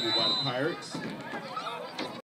fumble by the Pirates.